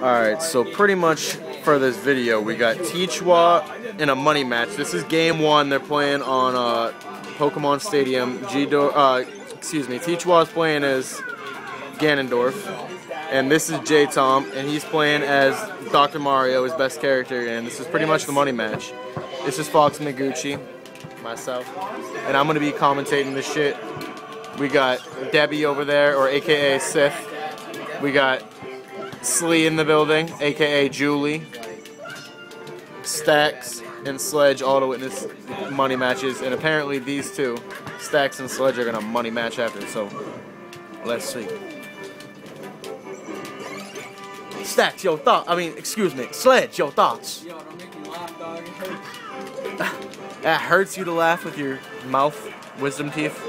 Alright, so pretty much for this video, we got Tichwa in a money match. This is game one. They're playing on Pokemon Stadium. Tichwa's playing as Ganondorf, and this is J-Tom, and he's playing as Dr. Mario, his best character, and this is pretty much the money match. This is Fox Naguchi, myself, and I'm going to be commentating this shit. We got Debbie over there, or aka Sith. We got Slee in the building, aka Julie. Stacks and Sledge all to witness money matches, and apparently these two, Stacks and Sledge, are going to money match after, so let's see. Stacks, your thoughts. I mean, excuse me, Sledge, your thoughts. Yo, don't make me laugh, dog. It hurts. It hurts you to laugh with your mouth, wisdom teeth.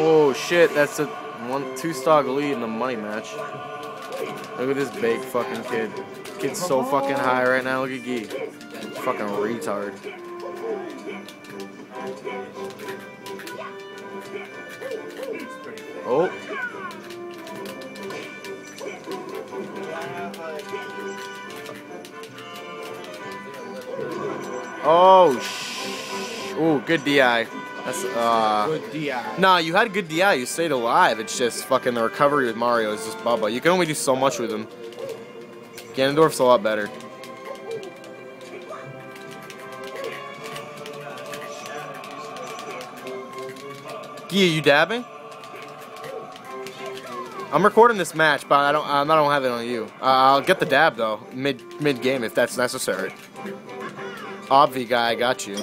Oh shit, that's a 2-stock lead in the money match. Look at this big fucking kid. Kid's so fucking high right now, look at Gee. Fucking retard. Oh. Oh, ooh, good DI. That's, good DI. Nah, you had good DI. You stayed alive. It's just fucking the recovery with Mario is just baba. You can only do so much with him. Ganondorf's a lot better. Gee, you dabbing? I'm recording this match, but I don't have it on you. I'll get the dab though, mid game if that's necessary. Obvi guy, I got you.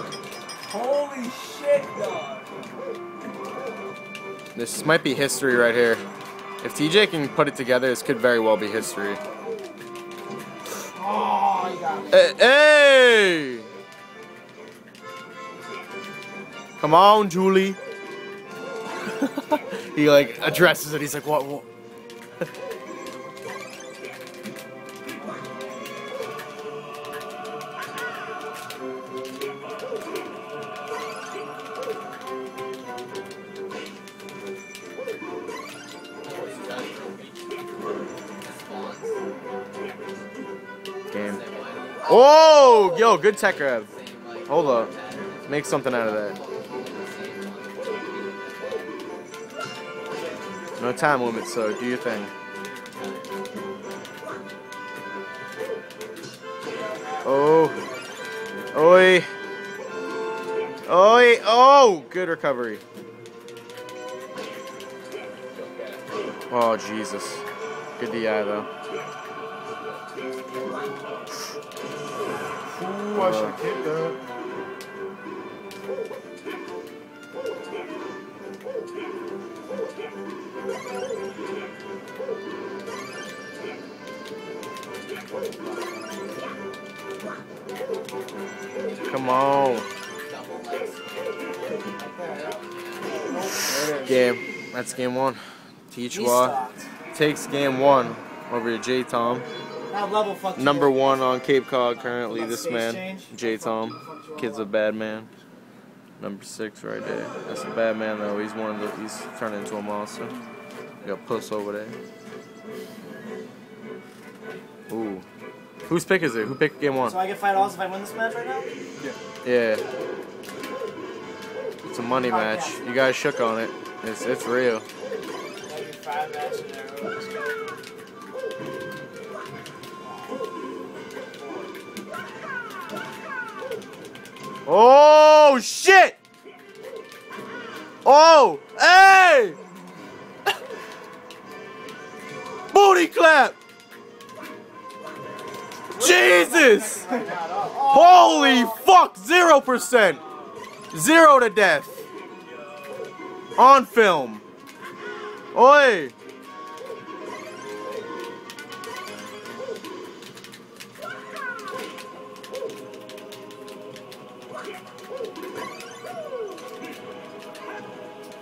Holy shit, dog. This might be history right here. If TJ can put it together, this could very well be history. Oh, you got me. Hey! Come on, Julie. He like addresses it. He's like, what? Damn. Oh, yo, good tech grab. Hold up. Make something out of that. No time limit, so do your thing. Oh. Oi. Oi. Oh, good recovery. Oh, Jesus. Good DI, though. Ooh, I should have kicked that. Come on. Game. That's game one. Tichwa takes game one over to J-Tom. Number one on Cape Cod currently, this man, J-Tom. Kid's a bad man. Number 6 right there. That's a bad man though. He's one of the, he's turned into a monster. You got puss over there. Ooh. Whose pick is it? Who picked game 1? So I get $5 if I win this match right now? Yeah. Yeah. It's a money match. Yeah. You guys shook on it. It's real. Oh shit! Oh, hey! Booty clap! Jesus! Holy fuck! 0%! 0 to death! On film! Oi!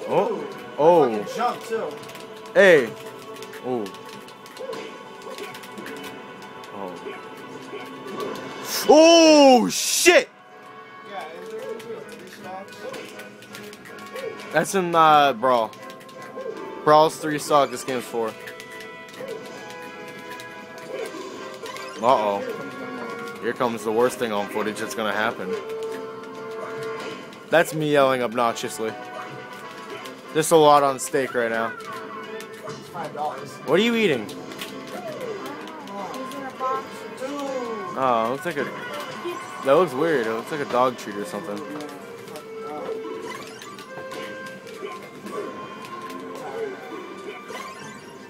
Oh! Oh! Jump too. Hey! Oh! Oh! Oh, shit! That's in Brawl. Brawl's 3 stock, this game's 4. Uh-oh. Here comes the worst thing on footage that's gonna happen. That's me yelling obnoxiously. Just a lot on steak right now. $5. What are you eating? Oh, it looks like a... That looks weird. It looks like a dog treat or something.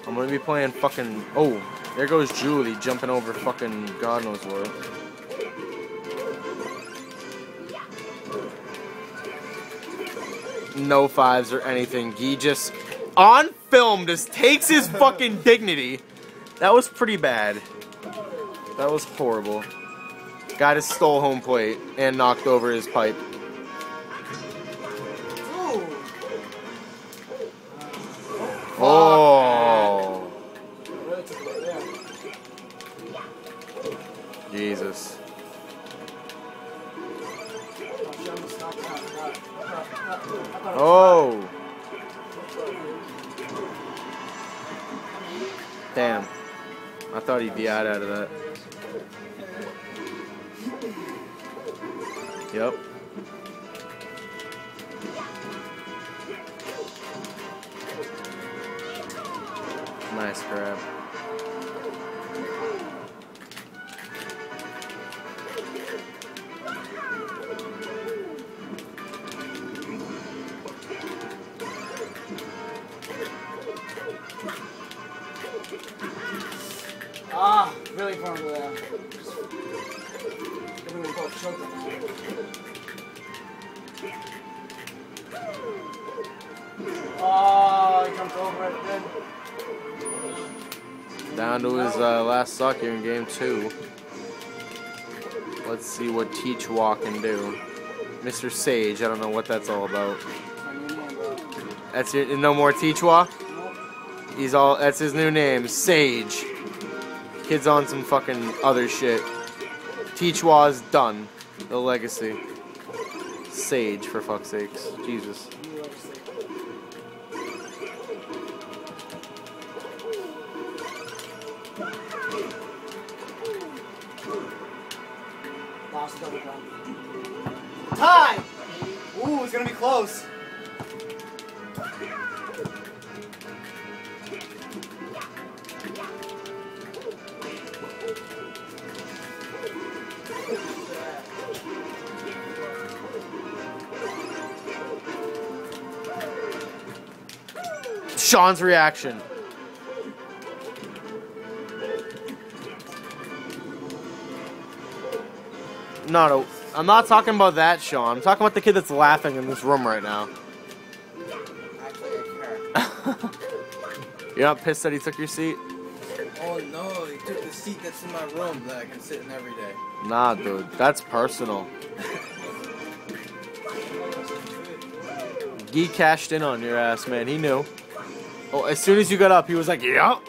I'm gonna be playing fucking... Oh, there goes Julie jumping over fucking God knows what. No fives or anything. He just... On film, just takes his fucking dignity. That was pretty bad. That was horrible. Guy just stole home plate and knocked over his pipe. Oh! Jesus. Oh! Damn. I thought he DI'd out of that. Yep. Nice grab. Ah, really fun with that. Oh, he comes over it then. Down to his last sock here in game 2. Let's see what Tichwa can do. Mr. Sage, I don't know what that's all about. That's your no more Tichwa? He's all that's his new name, Sage. Kid's on some fucking other shit. Tichwa's done. The legacy. Sage, for fuck's sakes. Jesus. Tie! Ooh, it's gonna be close. Sean's reaction. No, I'm not talking about that, Sean. I'm talking about the kid that's laughing in this room right now. You're not pissed that he took your seat? Oh no, he took the seat that's in my room that I can sit in every day. Nah, dude, that's personal. Gee cashed in on your ass, man. He knew. Oh, as soon as you got up, he was like, "Yup."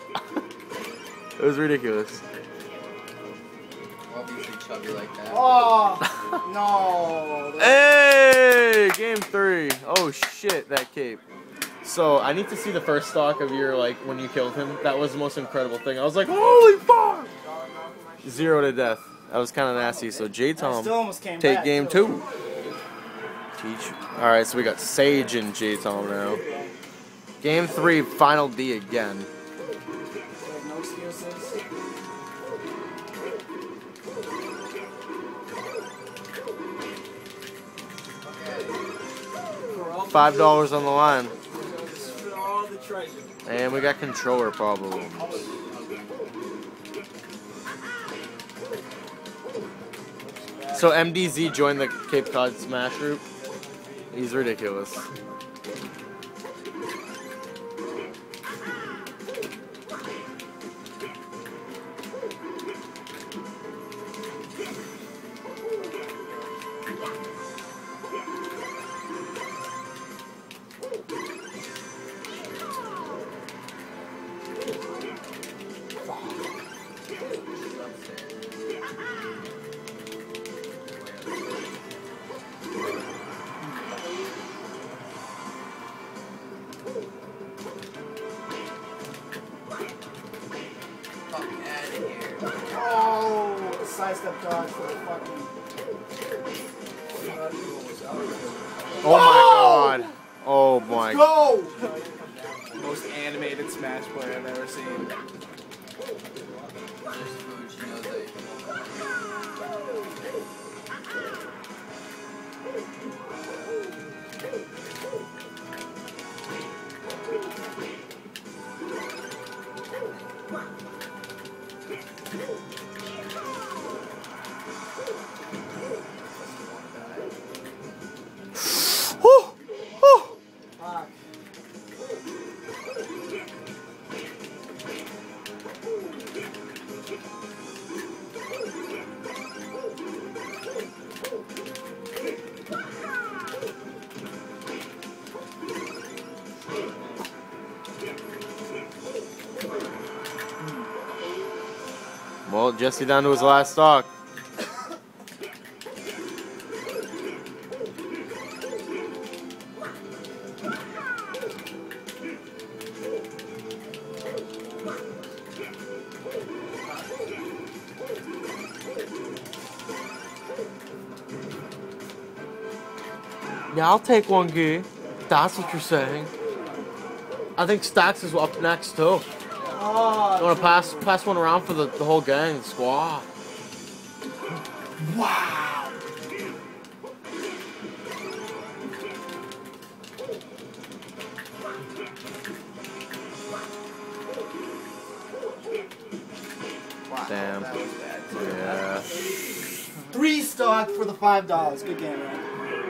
It was ridiculous. Obviously chubby like that. Oh no! Hey, game 3. Oh shit, that cape. So I need to see the first stock of your like when you killed him. That was the most incredible thing. I was like, "Holy fuck!" 0 to death. That was kind of nasty. So J-Tom, take game 2. Teach. All right, so we got Sage and J-Tom now. Game 3, final D again. No excuses. $5 on the line. And we got controller problems. So MDZ joined the Cape Cod Smash group. He's ridiculous. stepdog for a fucking. Oh my god! Oh my. Let's go! Most animated Smash player I've ever seen. Well, Jesse down to his last stock. Yeah, I'll take one goo. That's what you're saying. I think Stacks is up next too. Oh, you want to pass one around for the whole gang, the squad. Wow. Damn. Wow, yeah. 3 stock for the $5. Good game, man.